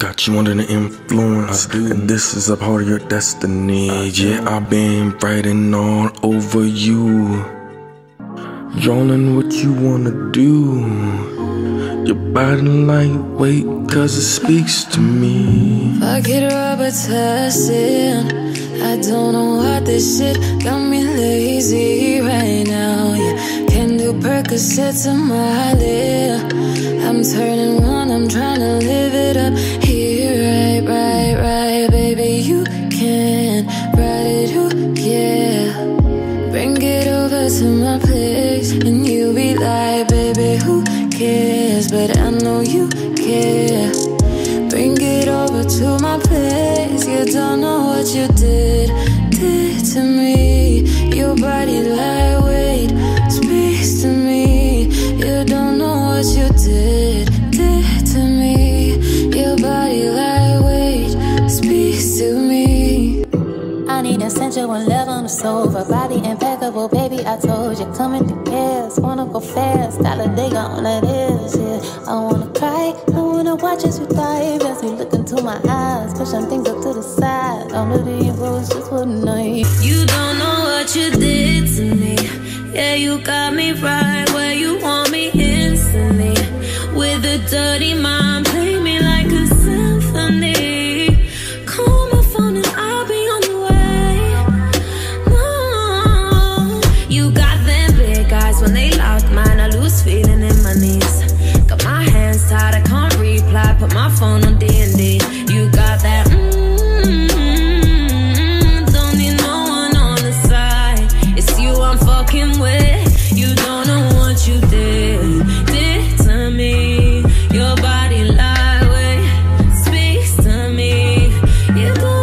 Got you under the influence, and this is a part of your destiny. Yeah, I've been writing all over you, drawing what you wanna do. Your body lightweight, cause it speaks to me. Fuck it, rubber testing. I don't know what this shit got me lazy right now. Yeah, can do Percocets on my lip. I'm turning one, I'm trying to live it up here. Right, baby, you can ride it, ooh, yeah. Bring it over to my place, and you be like, baby, who cares? But I know you care. Bring it over to my place. You don't know what you did to me. Your body lightweight speaks to me. You don't know what you did to me. Your body lightweight speaks to me. I need a sensual love on the sofa, body impeccable, baby, I told you. Coming to gas, wanna go fast, gotta dig on it is, yeah. I wanna cry, I wanna watch as we dive, as you look into my eyes, pushing things up to the side. I'm really rose, just wouldn't know you. You don't know what you did to me. Yeah, you got me right where you want me instantly. With a dirty mind, play me like a symphony. Call my phone and I'll be on the way. No, you got them big eyes, when they lock mine, I lose feeling in my knees. Got my hands tied, I can't reply, put my phone on D&D. You got that don't need no one on the side. It's you I'm fucking with. You don't know what you did to me. Your body lightweight speaks to me. You don't